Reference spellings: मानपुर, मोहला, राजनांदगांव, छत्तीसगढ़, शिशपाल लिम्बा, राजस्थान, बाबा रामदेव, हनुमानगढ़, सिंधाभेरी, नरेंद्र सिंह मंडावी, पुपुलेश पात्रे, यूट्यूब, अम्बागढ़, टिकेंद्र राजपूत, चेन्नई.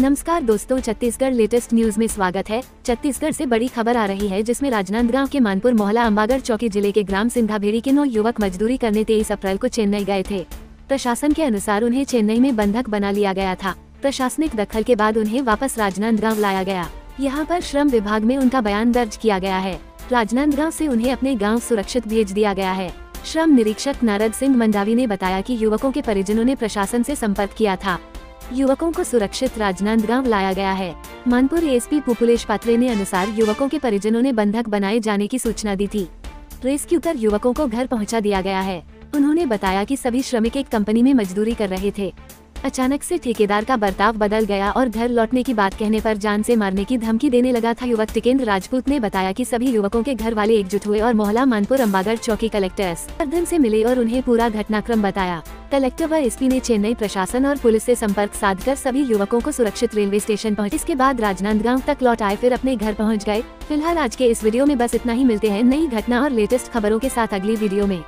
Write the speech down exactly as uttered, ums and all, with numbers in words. नमस्कार दोस्तों, छत्तीसगढ़ latest news में स्वागत है। छत्तीसगढ़ से बड़ी खबर आ रही है जिसमें राजनांदगांव के मानपुर मोहला अम्बागढ़ चौकी जिले के ग्राम सिंधाभेरी के नौ युवक मजदूरी करने तेईस अप्रैल को चेन्नई गए थे। प्रशासन के अनुसार उन्हें चेन्नई में बंधक बना लिया गया था। प्रशासनिक दखल के बाद उन्हें वापस राजनांदगांव लाया गया। यहाँ पर श्रम विभाग में उनका बयान दर्ज किया गया है। राजनांदगांव से उन्हें अपने गाँव सुरक्षित भेज दिया गया है। श्रम निरीक्षक नरेंद्र सिंह मंडावी ने बताया कि युवकों के परिजनों ने प्रशासन से संपर्क किया था। युवकों को सुरक्षित राजनांदगांव लाया गया है। मानपुर एसपी पुपुलेश पात्रे ने अनुसार युवकों के परिजनों ने बंधक बनाए जाने की सूचना दी थी। रेस्क्यू कर युवकों को घर पहुंचा दिया गया है। उन्होंने बताया कि सभी श्रमिक एक कंपनी में मजदूरी कर रहे थे। अचानक से ठेकेदार का बर्ताव बदल गया और घर लौटने की बात कहने पर जान से मारने की धमकी देने लगा था। युवक टिकेंद्र राजपूत ने बताया कि सभी युवकों के घर वाले एकजुट हुए और मोहला मानपुर अम्बागढ़ चौकी कलेक्टर वर्धन से मिले और उन्हें पूरा घटनाक्रम बताया। कलेक्टर व एसपी ने चेन्नई प्रशासन और पुलिस से संपर्क साधकर सभी युवकों को सुरक्षित रेलवे स्टेशन पहुँचे। इसके बाद राजनांदगांव तक लौट आए, फिर अपने घर पहुँच गए। फिलहाल आज के इस वीडियो में बस इतना ही। मिलते हैं नई घटना और लेटेस्ट खबरों के साथ अगली वीडियो में।